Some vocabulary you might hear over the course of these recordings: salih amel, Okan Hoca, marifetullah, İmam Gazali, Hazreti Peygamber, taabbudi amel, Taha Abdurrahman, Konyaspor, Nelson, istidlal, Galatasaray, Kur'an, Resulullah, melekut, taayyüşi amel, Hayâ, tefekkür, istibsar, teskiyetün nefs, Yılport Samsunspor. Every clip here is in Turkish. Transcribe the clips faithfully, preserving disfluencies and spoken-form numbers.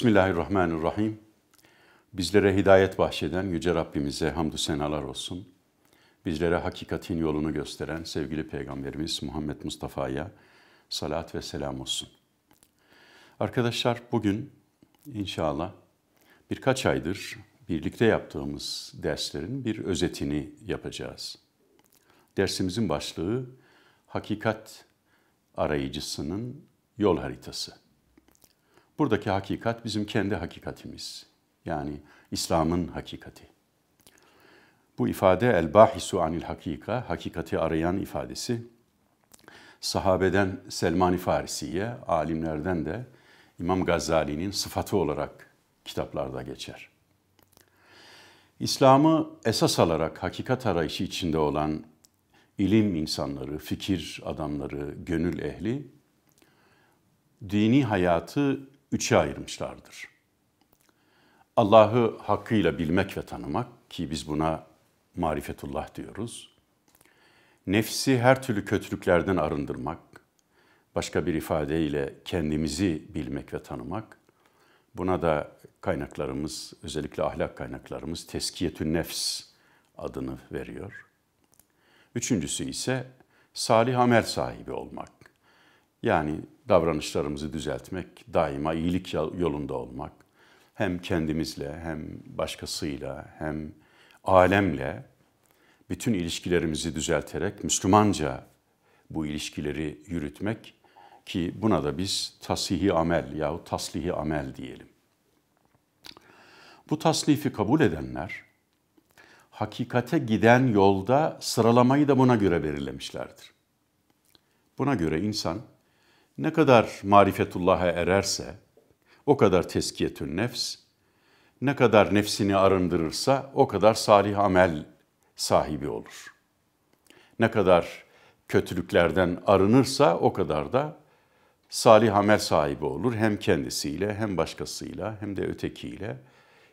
Bismillahirrahmanirrahim. Bizlere hidayet bahşeden Yüce Rabbimize hamdü senalar olsun. Bizlere hakikatin yolunu gösteren sevgili Peygamberimiz Muhammed Mustafa'ya salat ve selam olsun. Arkadaşlar, bugün inşallah birkaç aydır birlikte yaptığımız derslerin bir özetini yapacağız. Dersimizin başlığı hakikat arayıcısının yol haritası. Buradaki hakikat bizim kendi hakikatimiz. Yani İslam'ın hakikati. Bu ifade el-bahisu anil hakika, hakikati arayan ifadesi. Sahabeden Selman-ı Farisi'ye, alimlerden de İmam Gazali'nin sıfatı olarak kitaplarda geçer. İslam'ı esas alarak hakikat arayışı içinde olan ilim insanları, fikir adamları, gönül ehli, dini hayatı üçe ayırmışlardır. Allah'ı hakkıyla bilmek ve tanımak, ki biz buna marifetullah diyoruz. Nefsi her türlü kötülüklerden arındırmak, başka bir ifadeyle kendimizi bilmek ve tanımak. Buna da kaynaklarımız, özellikle ahlak kaynaklarımız teskiyetün nefs adını veriyor. Üçüncüsü ise salih amel sahibi olmak. Yani davranışlarımızı düzeltmek, daima iyilik yolunda olmak. Hem kendimizle, hem başkasıyla, hem alemle bütün ilişkilerimizi düzelterek Müslümanca bu ilişkileri yürütmek, ki buna da biz tasihi amel yahut taslihi amel diyelim. Bu taslifi kabul edenler, hakikate giden yolda sıralamayı da buna göre belirlemişlerdir. Buna göre insan ne kadar marifetullah'a ererse o kadar teskiyetün nefs, ne kadar nefsini arındırırsa o kadar salih amel sahibi olur. Ne kadar kötülüklerden arınırsa o kadar da salih amel sahibi olur. Hem kendisiyle, hem başkasıyla, hem de ötekiyle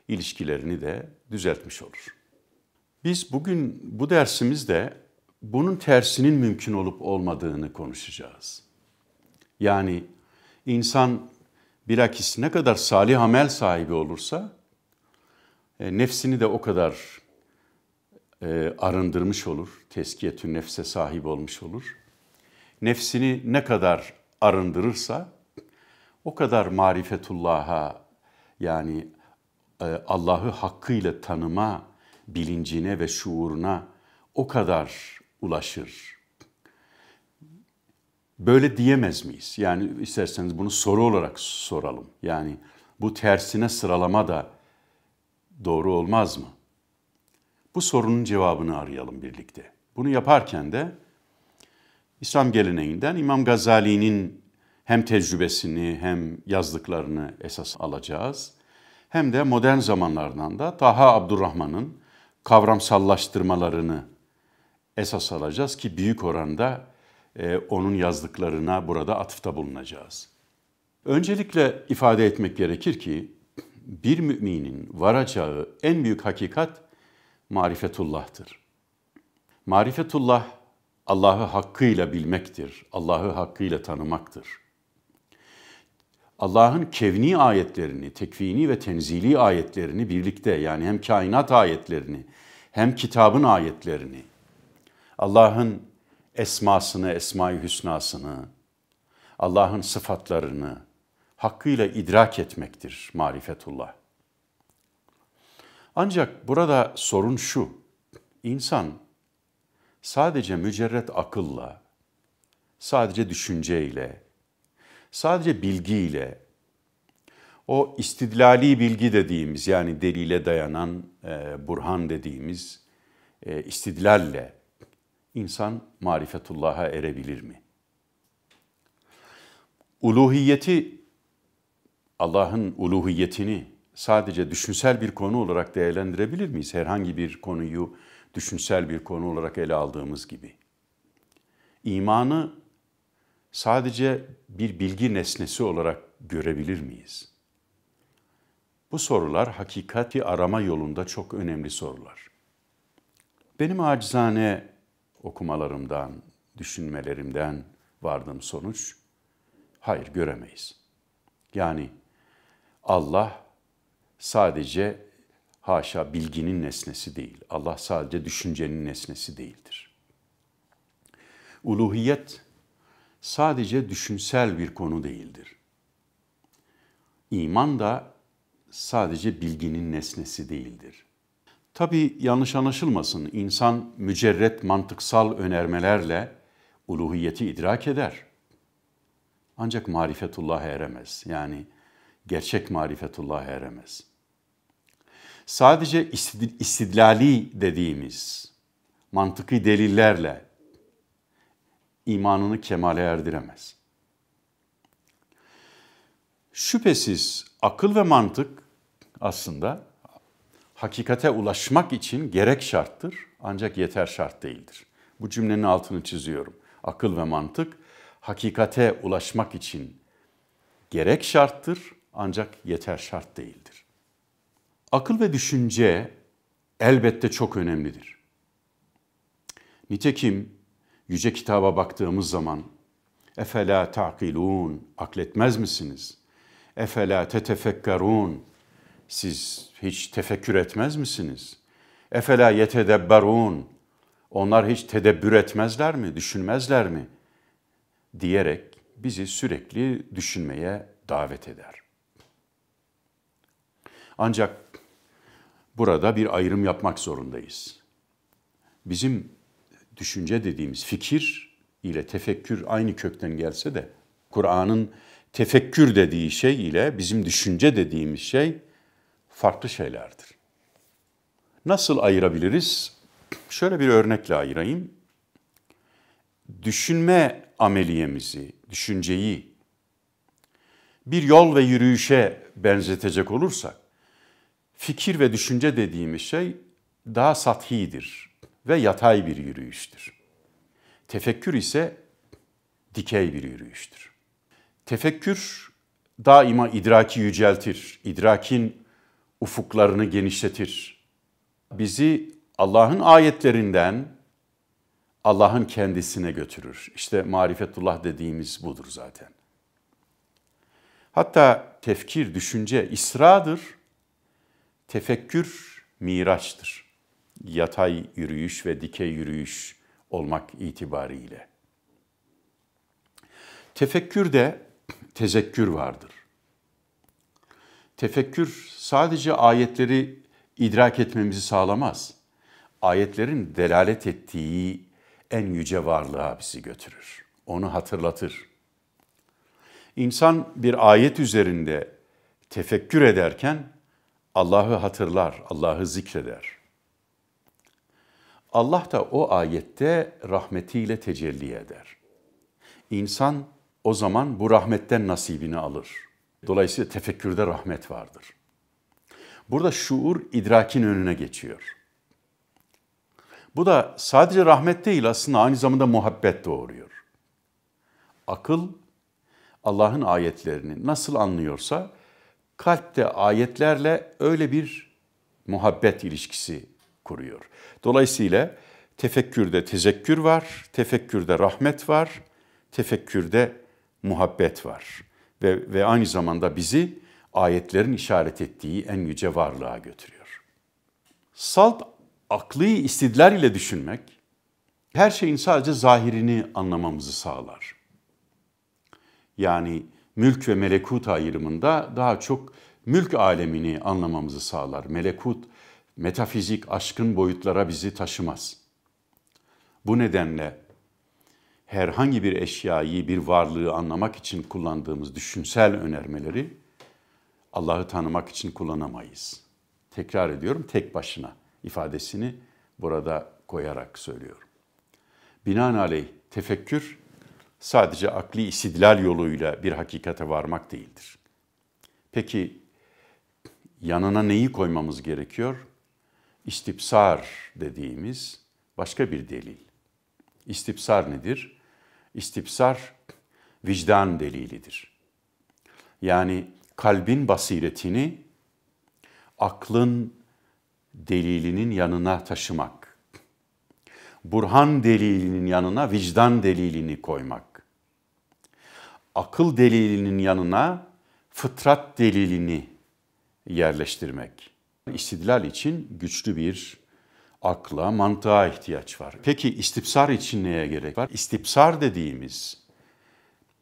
ilişkilerini de düzeltmiş olur. Biz bugün bu dersimizde bunun tersinin mümkün olup olmadığını konuşacağız. Yani insan bilakis ne kadar salih amel sahibi olursa nefsini de o kadar arındırmış olur, teskiyetün nefse sahip olmuş olur. Nefsini ne kadar arındırırsa o kadar marifetullah'a, yani Allah'ı hakkıyla tanıma bilincine ve şuuruna o kadar ulaşır. Böyle diyemez miyiz? Yani isterseniz bunu soru olarak soralım. Yani bu tersine sıralama da doğru olmaz mı? Bu sorunun cevabını arayalım birlikte. Bunu yaparken de İslam geleneğinden İmam Gazali'nin hem tecrübesini hem yazdıklarını esas alacağız. Hem de modern zamanlardan da Taha Abdurrahman'ın kavramsallaştırmalarını esas alacağız ki büyük oranda e, onun yazdıklarına burada atıfta bulunacağız. Öncelikle ifade etmek gerekir ki bir müminin varacağı en büyük hakikat marifetullah'tır. Marifetullah Allah'ı hakkıyla bilmektir, Allah'ı hakkıyla tanımaktır. Allah'ın kevni ayetlerini, tekvini ve tenzili ayetlerini birlikte, yani hem kainat ayetlerini hem kitabın ayetlerini, Allah'ın esmasını, esma-i hüsnasını, Allah'ın sıfatlarını hakkıyla idrak etmektir marifetullah. Ancak burada sorun şu, insan sadece mücerret akılla, sadece düşünceyle, sadece bilgiyle, o istidlali bilgi dediğimiz, yani delile dayanan e, burhan dediğimiz e, istidlalle insan marifetullah'a erebilir mi? Uluhiyeti, Allah'ın uluhiyetini sadece düşünsel bir konu olarak değerlendirebilir miyiz? Herhangi bir konuyu düşünsel bir konu olarak ele aldığımız gibi. İmanı sadece bir bilgi nesnesi olarak görebilir miyiz? Bu sorular hakikati arama yolunda çok önemli sorular. Benim acizane okumalarımdan, düşünmelerimden vardığım sonuç, hayır göremeyiz. Yani Allah sadece haşa bilginin nesnesi değil. Allah sadece düşüncenin nesnesi değildir. Uluhiyet sadece düşünsel bir konu değildir. İman da sadece bilginin nesnesi değildir. Tabii yanlış anlaşılmasın, insan mücerret mantıksal önermelerle uluhiyeti idrak eder. Ancak marifetullah'a eremez. Yani gerçek marifetullah'a eremez. Sadece istidlali dediğimiz mantıki delillerle imanını kemale erdiremez. Şüphesiz akıl ve mantık aslında hakikate ulaşmak için gerek şarttır, ancak yeter şart değildir. Bu cümlenin altını çiziyorum. Akıl ve mantık hakikate ulaşmak için gerek şarttır, ancak yeter şart değildir. Akıl ve düşünce elbette çok önemlidir. Nitekim yüce kitaba baktığımız zaman "Efela ta'kilun", akletmez misiniz? "Efela tetefekkerun", siz hiç tefekkür etmez misiniz? "Efela yetedebberun", onlar hiç tedebbür etmezler mi, düşünmezler mi? Diyerek bizi sürekli düşünmeye davet eder. Ancak burada bir ayrım yapmak zorundayız. Bizim düşünce dediğimiz fikir ile tefekkür aynı kökten gelse de Kur'an'ın tefekkür dediği şey ile bizim düşünce dediğimiz şey farklı şeylerdir. Nasıl ayırabiliriz? Şöyle bir örnekle ayırayım. Düşünme ameliyemizi, düşünceyi bir yol ve yürüyüşe benzetecek olursak, fikir ve düşünce dediğimiz şey daha sathidir ve yatay bir yürüyüştür. Tefekkür ise dikey bir yürüyüştür. Tefekkür daima idraki yüceltir, idrakin ufuklarını genişletir. Bizi Allah'ın ayetlerinden Allah'ın kendisine götürür. İşte marifetullah dediğimiz budur zaten. Hatta tefkir, düşünce isradır, tefekkür miraçtır. Yatay yürüyüş ve dikey yürüyüş olmak itibariyle. Tefekkürde tezekkür vardır. Tefekkür sadece ayetleri idrak etmemizi sağlamaz. Ayetlerin delalet ettiği en yüce varlığa bizi götürür. Onu hatırlatır. İnsan bir ayet üzerinde tefekkür ederken Allah'ı hatırlar, Allah'ı zikreder. Allah da o ayette rahmetiyle tecelli eder. İnsan o zaman bu rahmetten nasibini alır. Dolayısıyla tefekkürde rahmet vardır. Burada şuur idrakin önüne geçiyor. Bu da sadece rahmet değil, aslında aynı zamanda muhabbet doğuruyor. Akıl Allah'ın ayetlerini nasıl anlıyorsa kalp de ayetlerle öyle bir muhabbet ilişkisi kuruyor. Dolayısıyla tefekkürde tezekkür var, tefekkürde rahmet var, tefekkürde muhabbet var. Ve, ve aynı zamanda bizi ayetlerin işaret ettiği en yüce varlığa götürüyor. Salt aklı istidlal ile düşünmek, her şeyin sadece zahirini anlamamızı sağlar. Yani mülk ve melekut ayrımında daha çok mülk alemini anlamamızı sağlar. Melekut, metafizik, aşkın boyutlara bizi taşımaz. Bu nedenle herhangi bir eşyayı, bir varlığı anlamak için kullandığımız düşünsel önermeleri Allah'ı tanımak için kullanamayız. Tekrar ediyorum, tek başına ifadesini burada koyarak söylüyorum. Binaenaleyh tefekkür sadece akli istidlal yoluyla bir hakikate varmak değildir. Peki yanına neyi koymamız gerekiyor? İstibsar dediğimiz başka bir delil. İstibsar nedir? İstibsar vicdan delilidir. Yani kalbin basiretini aklın delilinin yanına taşımak. Burhan delilinin yanına vicdan delilini koymak. Akıl delilinin yanına fıtrat delilini yerleştirmek. İstidlal için güçlü bir akla, mantığa ihtiyaç var. Peki istibsar için neye gerek var? İstibsar dediğimiz,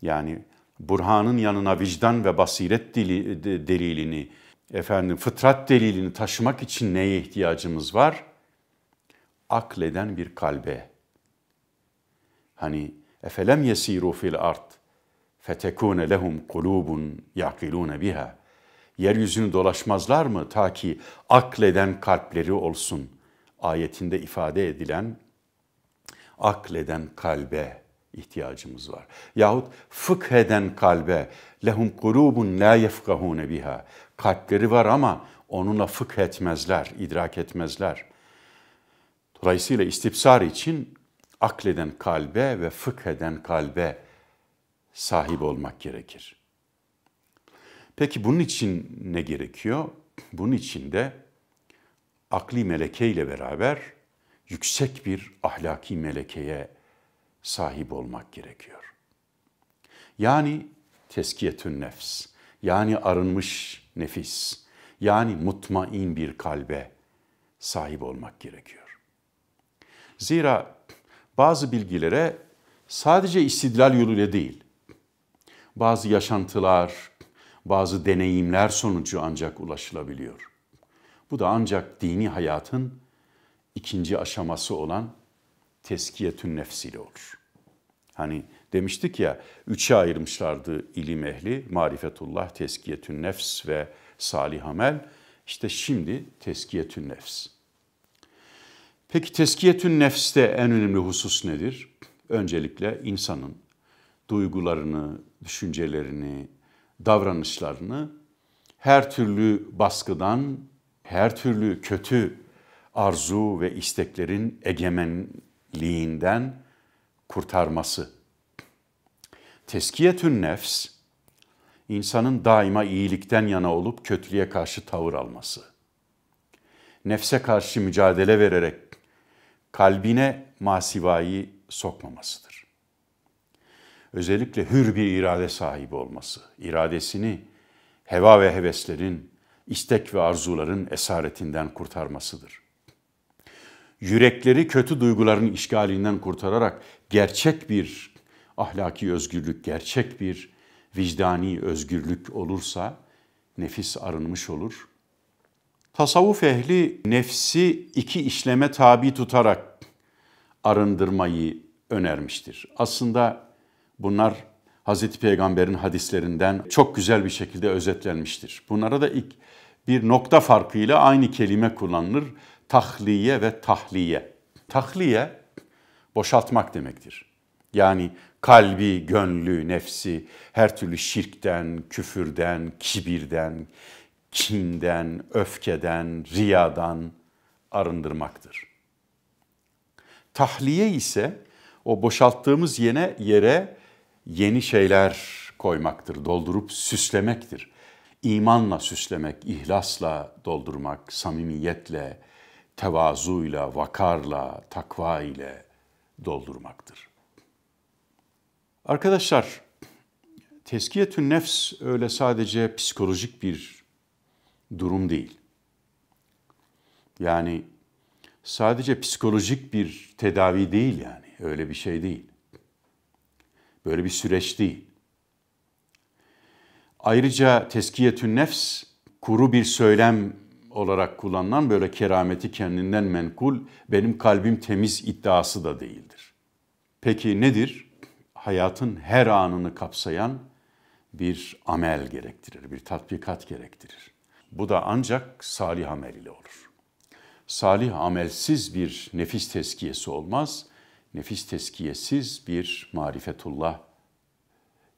yani Burhan'ın yanına vicdan ve basiret dili, de, delilini, efendim fıtrat delilini taşımak için neye ihtiyacımız var? Akleden bir kalbe. Hani efelem yesiru fil ard fetekune lehum kulubun yaqilune biha. Yeryüzünü dolaşmazlar mı ta ki akleden kalpleri olsun? Ayetinde ifade edilen akleden kalbe ihtiyacımız var. Yahut fıkheden kalbe lehum kulubun la yefkahune biha. Kalpleri var ama onunla fıkh etmezler, idrak etmezler. Dolayısıyla istibsar için akleden kalbe ve fıkheden kalbe sahip olmak gerekir. Peki bunun için ne gerekiyor? Bunun için de akli melekeyle beraber yüksek bir ahlaki melekeye sahip olmak gerekiyor. Yani teskiyetün nefs, yani arınmış nefis, yani mutmain bir kalbe sahip olmak gerekiyor. Zira bazı bilgilere sadece istidlal yoluyla değil, bazı yaşantılar, bazı deneyimler sonucu ancak ulaşılabiliyor. Bu da ancak dini hayatın ikinci aşaması olan teskiyetün nefs ile olur. Hani demiştik ya, üçe ayırmışlardı ilim ehli, marifetullah, teskiyetün nefs ve salih amel. İşte şimdi teskiyetün nefs. Peki teskiyetün nefste en önemli husus nedir? Öncelikle insanın duygularını, düşüncelerini, davranışlarını her türlü baskıdan, her türlü kötü arzu ve isteklerin egemenliğinden kurtarması. Teskiyetün nefs, insanın daima iyilikten yana olup kötülüğe karşı tavır alması. Nefse karşı mücadele vererek kalbine masivayı sokmamasıdır. Özellikle hür bir irade sahibi olması, iradesini heva ve heveslerin, istek ve arzuların esaretinden kurtarmasıdır. Yürekleri kötü duyguların işgalinden kurtararak gerçek bir ahlaki özgürlük, gerçek bir vicdani özgürlük olursa nefis arınmış olur. Tasavvuf ehli nefsi iki işleme tabi tutarak arındırmayı önermiştir. Aslında bunlar Hazreti Peygamber'in hadislerinden çok güzel bir şekilde özetlenmiştir. Bunlara da ilk bir nokta farkıyla aynı kelime kullanılır. Tahliye ve tahliye. Tahliye boşaltmak demektir. Yani kalbi, gönlü, nefsi her türlü şirkten, küfürden, kibirden, kinden, öfkeden, riyadan arındırmaktır. Tahliye ise o boşalttığımız yere, yere yeni şeyler koymaktır, doldurup süslemektir. İmanla süslemek, ihlasla doldurmak, samimiyetle, tevazuyla, vakarla, takva ile doldurmaktır. Arkadaşlar, teskiyetün nefs öyle sadece psikolojik bir durum değil. Yani sadece psikolojik bir tedavi değil yani, öyle bir şey değil. Böyle bir süreç değil. Ayrıca teskiyetün nefs kuru bir söylem olarak kullanılan böyle kerameti kendinden menkul, benim kalbim temiz iddiası da değildir. Peki nedir? Hayatın her anını kapsayan bir amel gerektirir, bir tatbikat gerektirir. Bu da ancak salih amel ile olur. Salih amelsiz bir nefis teskiyesi olmaz. Nefis teskiyesiz bir marifetullah,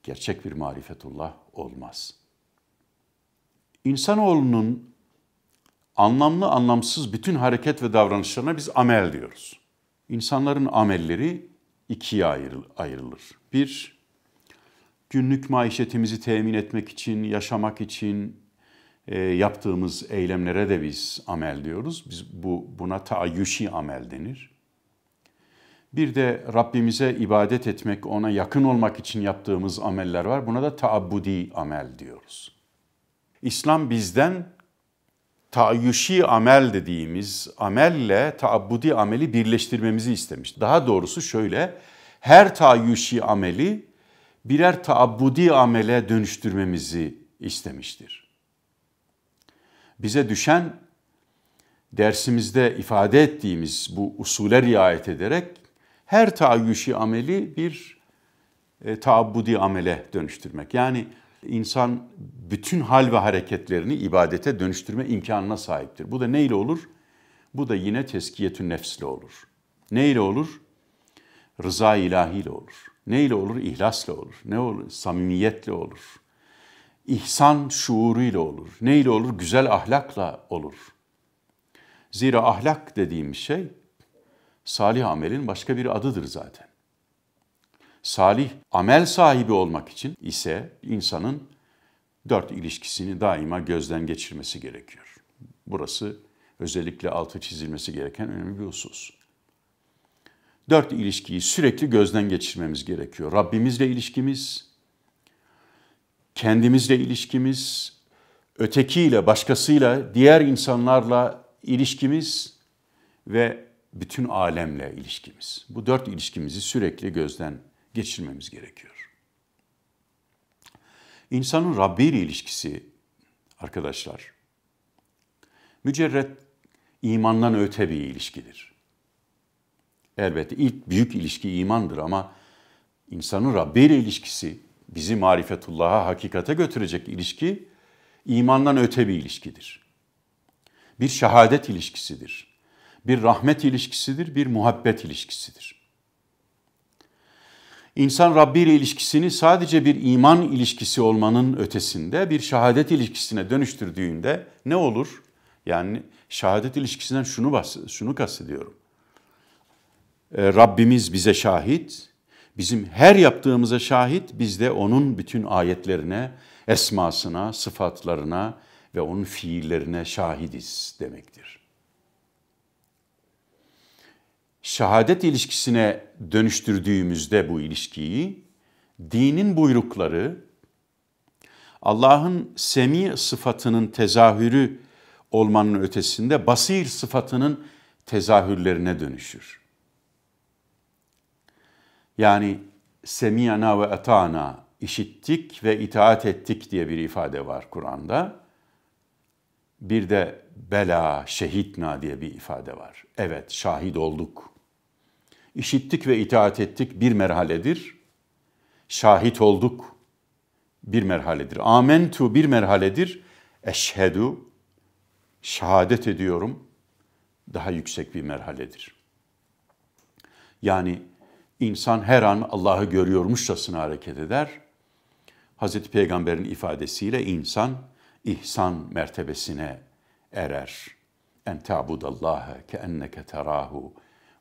gerçek bir marifetullah olmaz. İnsanoğlunun anlamlı anlamsız bütün hareket ve davranışlarına biz amel diyoruz. İnsanların amelleri ikiye ayrılır. Bir, günlük maişetimizi temin etmek için, yaşamak için e, yaptığımız eylemlere de biz amel diyoruz. Biz bu buna taayyüşi amel denir. Bir de Rabbimize ibadet etmek, ona yakın olmak için yaptığımız ameller var. Buna da taabbudi amel diyoruz. İslam bizden taayyüşi amel dediğimiz amelle taabbudi ameli birleştirmemizi istemiş. Daha doğrusu şöyle, her taayyüşi ameli birer taabbudi amele dönüştürmemizi istemiştir. Bize düşen dersimizde ifade ettiğimiz bu usule riayet ederek her taayyüşi ameli bir e, taabbudi amele dönüştürmek. Yani insan bütün hal ve hareketlerini ibadete dönüştürme imkanına sahiptir. Bu da neyle olur? Bu da yine tezkiyetün nefsle olur. Neyle olur? Rıza ilahiyle olur. Neyle olur? İhlasla olur. Ne olur? Samimiyetle olur. İhsan şuuruyla olur. Neyle olur? Güzel ahlakla olur. Zira ahlak dediğim şey salih amelin başka bir adıdır zaten. Salih amel sahibi olmak için ise insanın dört ilişkisini daima gözden geçirmesi gerekiyor. Burası özellikle altı çizilmesi gereken önemli bir husus. Dört ilişkiyi sürekli gözden geçirmemiz gerekiyor. Rabbimizle ilişkimiz, kendimizle ilişkimiz, ötekiyle, başkasıyla, diğer insanlarla ilişkimiz ve bütün alemle ilişkimiz. Bu dört ilişkimizi sürekli gözden geçirmemiz gerekiyor. İnsanın Rabbi ile ilişkisi arkadaşlar, mücerret imandan öte bir ilişkidir. Elbette ilk büyük ilişki imandır ama insanın Rabbi ile ilişkisi, bizi marifetullah'a, hakikate götürecek ilişki imandan öte bir ilişkidir. Bir şehadet ilişkisidir, bir rahmet ilişkisidir, bir muhabbet ilişkisidir. İnsan Rabbi ile ilişkisini sadece bir iman ilişkisi olmanın ötesinde bir şehadet ilişkisine dönüştürdüğünde ne olur? Yani şehadet ilişkisinden şunu bahs- şunu kastediyorum. Rabbimiz bize şahit, bizim her yaptığımıza şahit, biz de onun bütün ayetlerine, esmasına, sıfatlarına ve onun fiillerine şahidiz demektir. Şehadet ilişkisine dönüştürdüğümüzde bu ilişkiyi, dinin buyrukları, Allah'ın semi sıfatının tezahürü olmanın ötesinde basir sıfatının tezahürlerine dönüşür. Yani semiyana ve atana, işittik ve itaat ettik diye bir ifade var Kur'an'da. Bir de bela, şehitna diye bir ifade var. Evet, şahit olduk. İşittik ve itaat ettik bir merhaledir. Şahit olduk bir merhaledir. Amentu bir merhaledir. Eşhedu, şehadet ediyorum, daha yüksek bir merhaledir. Yani İnsan her an Allah'ı görüyormuşçasına hareket eder. Hazreti Peygamber'in ifadesiyle insan ihsan mertebesine erer. En ta'budallaha ke enneke terahu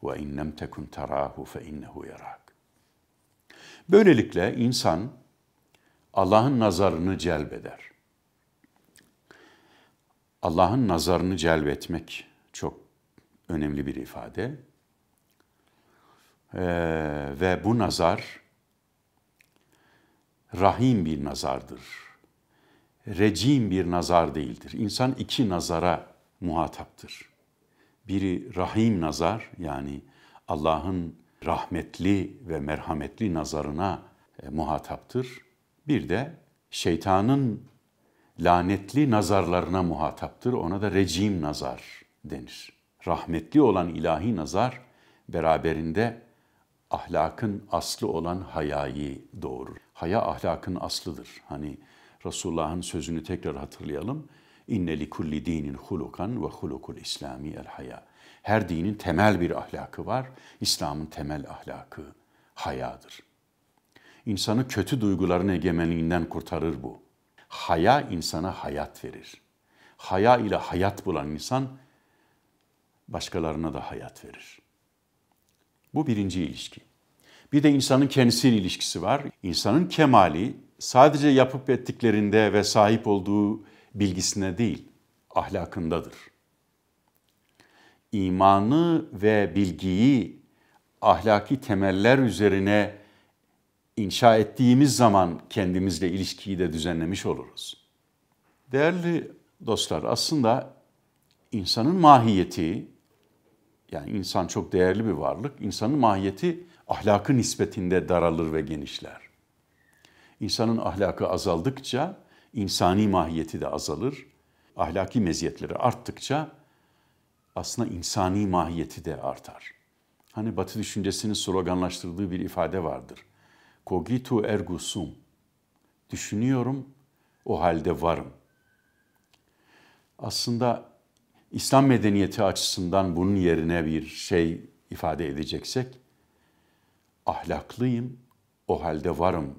ve in lem tekun terahu fe innehu yarak. Böylelikle insan Allah'ın nazarını celbeder. Allah'ın nazarını celbetmek çok önemli bir ifade. Ee, ve bu nazar rahim bir nazardır. Recim bir nazar değildir. İnsan iki nazara muhataptır. Biri rahim nazar, yani Allah'ın rahmetli ve merhametli nazarına e, muhataptır. Bir de şeytanın lanetli nazarlarına muhataptır. Ona da recim nazar denir. Rahmetli olan ilahi nazar beraberinde ahlakın aslı olan hayayı doğurur. Haya ahlakın aslıdır. Hani Resulullah'ın sözünü tekrar hatırlayalım. İnne li kulli dinin hulukan ve hulukul islami el haya. Her dinin temel bir ahlakı var. İslam'ın temel ahlakı hayadır. İnsanı kötü duyguların egemenliğinden kurtarır bu. Haya insana hayat verir. Haya ile hayat bulan insan başkalarına da hayat verir. Bu birinci ilişki. Bir de insanın kendisiyle ilişkisi var. İnsanın kemali sadece yapıp ettiklerinde ve sahip olduğu bilgisine değil, ahlakındadır. İmanı ve bilgiyi ahlaki temeller üzerine inşa ettiğimiz zaman kendimizle ilişkiyi de düzenlemiş oluruz. Değerli dostlar, aslında insanın mahiyeti, yani insan çok değerli bir varlık, insanın mahiyeti ahlakı nispetinde daralır ve genişler. İnsanın ahlakı azaldıkça insani mahiyeti de azalır. Ahlaki meziyetleri arttıkça aslında insani mahiyeti de artar. Hani Batı düşüncesinin sloganlaştırdığı bir ifade vardır. Cogito ergo sum. Düşünüyorum, o halde varım. Aslında İslam medeniyeti açısından bunun yerine bir şey ifade edeceksek, ahlaklıyım, o halde varım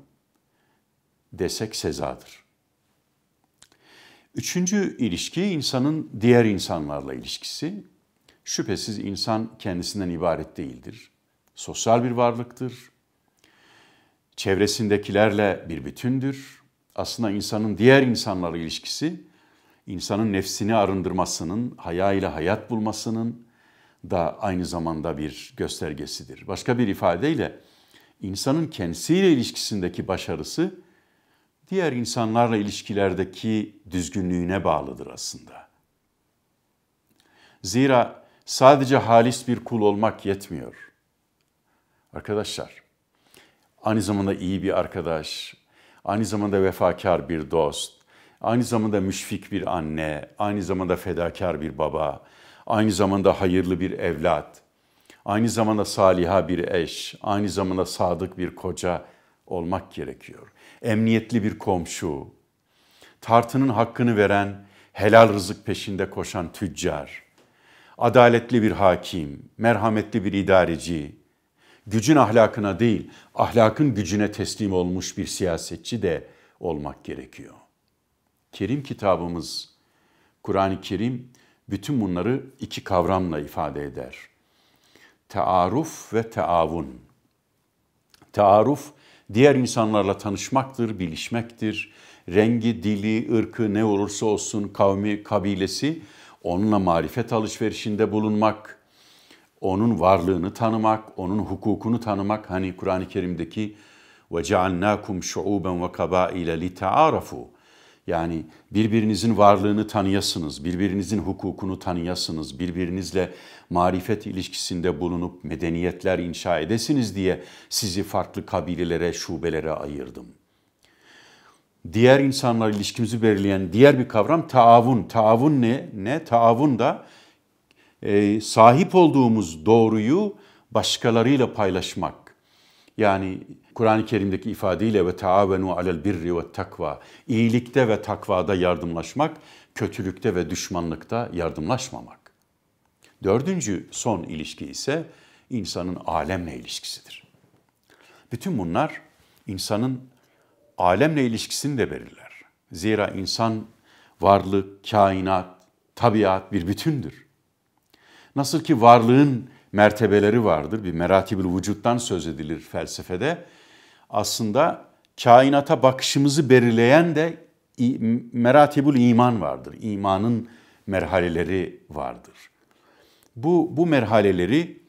desek sezadır. Üçüncü ilişki insanın diğer insanlarla ilişkisi. Şüphesiz insan kendisinden ibaret değildir. Sosyal bir varlıktır. Çevresindekilerle bir bütündür. Aslında insanın diğer insanlarla ilişkisi, insanın nefsini arındırmasının, haya ile hayat bulmasının da aynı zamanda bir göstergesidir. Başka bir ifadeyle, insanın kendisiyle ilişkisindeki başarısı, diğer insanlarla ilişkilerdeki düzgünlüğüne bağlıdır aslında. Zira sadece halis bir kul olmak yetmiyor. Arkadaşlar, aynı zamanda iyi bir arkadaş, aynı zamanda vefakar bir dost, aynı zamanda müşfik bir anne, aynı zamanda fedakar bir baba, aynı zamanda hayırlı bir evlat, aynı zamanda saliha bir eş, aynı zamanda sadık bir koca olmak gerekiyor. Emniyetli bir komşu, tartının hakkını veren, helal rızık peşinde koşan tüccar, adaletli bir hakim, merhametli bir idareci, gücün ahlakına değil, ahlakın gücüne teslim olmuş bir siyasetçi de olmak gerekiyor. Kerim kitabımız, Kur'an-ı Kerim bütün bunları iki kavramla ifade eder. Taaruf ve taavun. Taaruf, diğer insanlarla tanışmaktır, bilişmektir. Rengi, dili, ırkı ne olursa olsun, kavmi, kabilesi, onunla marifet alışverişinde bulunmak, onun varlığını tanımak, onun hukukunu tanımak. Hani Kur'an-ı Kerim'deki وَجَعَلْنَاكُمْ شُعُوبًا وَقَبَائِلَ لِتَعَارَفُوا. Yani birbirinizin varlığını tanıyasınız, birbirinizin hukukunu tanıyasınız, birbirinizle marifet ilişkisinde bulunup medeniyetler inşa edesiniz diye sizi farklı kabilelere, şubelere ayırdım. Diğer insanlarla ilişkimizi belirleyen diğer bir kavram taavun. Taavun ne? Ne? Taavun da e, sahip olduğumuz doğruyu başkalarıyla paylaşmak. Yani Kur'an-ı Kerim'deki ifadeyle ve taavenu alel birri ve takva, iyilikte ve takvada yardımlaşmak, kötülükte ve düşmanlıkta yardımlaşmamak. Dördüncü son ilişki ise insanın alemle ilişkisidir. Bütün bunlar insanın alemle ilişkisini de belirler. Zira insan, varlık, kainat, tabiat bir bütündür. Nasıl ki varlığın mertebeleri vardır. Bir meratibül vücuttan söz edilir felsefede. Aslında kainata bakışımızı belirleyen de meratibül iman vardır. İmanın merhaleleri vardır. Bu, bu merhaleleri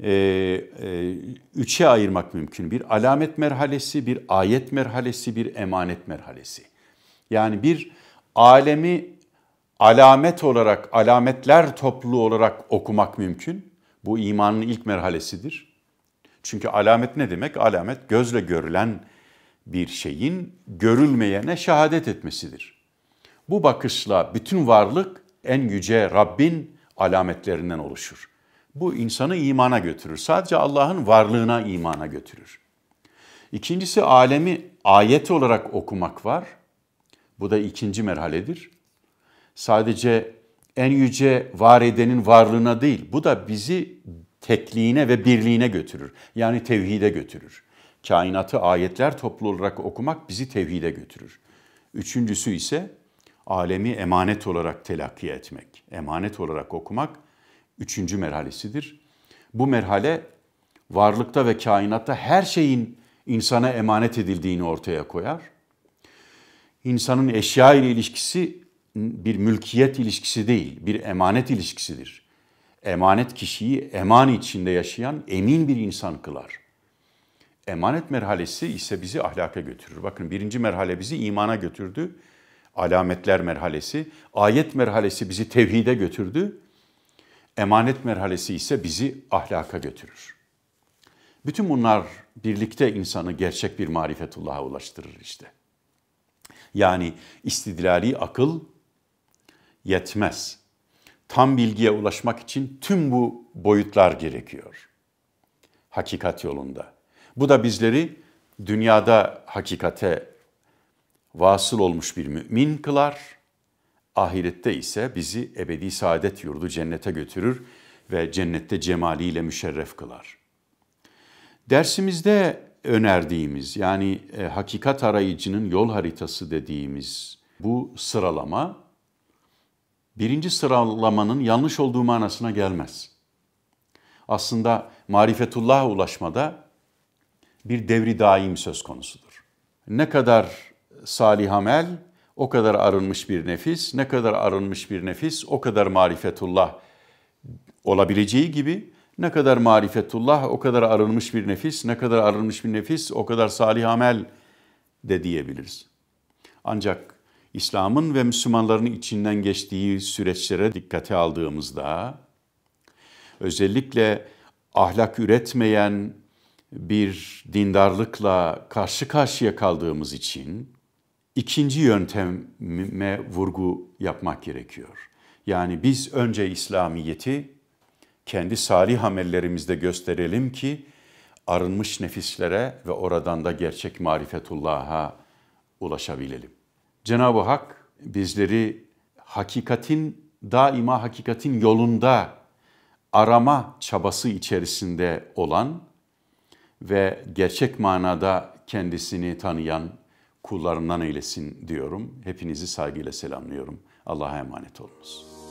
e, e, üçe ayırmak mümkün. Bir alamet merhalesi, bir ayet merhalesi, bir emanet merhalesi. Yani bir alemi alamet olarak, alametler toplu olarak okumak mümkün. Bu imanın ilk merhalesidir. Çünkü alamet ne demek? Alamet gözle görülen bir şeyin görülmeyene şehadet etmesidir. Bu bakışla bütün varlık en yüce Rabbin alametlerinden oluşur. Bu insanı imana götürür. Sadece Allah'ın varlığına imana götürür. İkincisi alemi ayet olarak okumak var. Bu da ikinci merhaledir. Sadece en yüce var edenin varlığına değil, bu da bizi tekliğine ve birliğine götürür. Yani tevhide götürür. Kainatı ayetler toplu olarak okumak bizi tevhide götürür. Üçüncüsü ise alemi emanet olarak telakki etmek. Emanet olarak okumak üçüncü merhalesidir. Bu merhale varlıkta ve kainatta her şeyin insana emanet edildiğini ortaya koyar. İnsanın eşya ile ilişkisi bir mülkiyet ilişkisi değil, bir emanet ilişkisidir. Emanet kişiyi eman içinde yaşayan emin bir insan kılar. Emanet merhalesi ise bizi ahlaka götürür. Bakın birinci merhale bizi imana götürdü. alametler merhalesi, ayet merhalesi bizi tevhide götürdü, emanet merhalesi ise bizi ahlaka götürür. Bütün bunlar birlikte insanı gerçek bir marifetullah'a ulaştırır işte. Yani istidlali akıl yetmez. Tam bilgiye ulaşmak için tüm bu boyutlar gerekiyor. Hakikat yolunda. Bu da bizleri dünyada hakikate vasıl olmuş bir mümin kılar. Ahirette ise bizi ebedi saadet yurdu cennete götürür ve cennette cemaliyle müşerref kılar. Dersimizde önerdiğimiz yani e, hakikat arayıcının yol haritası dediğimiz bu sıralama birinci sıralamanın yanlış olduğu manasına gelmez. Aslında marifetullah'a ulaşmada bir devri daim söz konusudur. Ne kadar salih amel o kadar arınmış bir nefis, ne kadar arınmış bir nefis o kadar marifetullah olabileceği gibi ne kadar marifetullah o kadar arınmış bir nefis, ne kadar arınmış bir nefis o kadar salih amel de diyebiliriz. Ancak İslam'ın ve Müslümanların içinden geçtiği süreçlere dikkate aldığımızda özellikle ahlak üretmeyen bir dindarlıkla karşı karşıya kaldığımız için ikinci yönteme vurgu yapmak gerekiyor. Yani biz önce İslamiyet'i kendi salih amellerimizde gösterelim ki arınmış nefislere ve oradan da gerçek marifetullah'a ulaşabilelim. Cenab-ı Hak bizleri hakikatin, daima hakikatin yolunda arama çabası içerisinde olan ve gerçek manada kendisini tanıyan kullarından eylesin diyorum. Hepinizi saygıyla selamlıyorum. Allah'a emanet olunuz.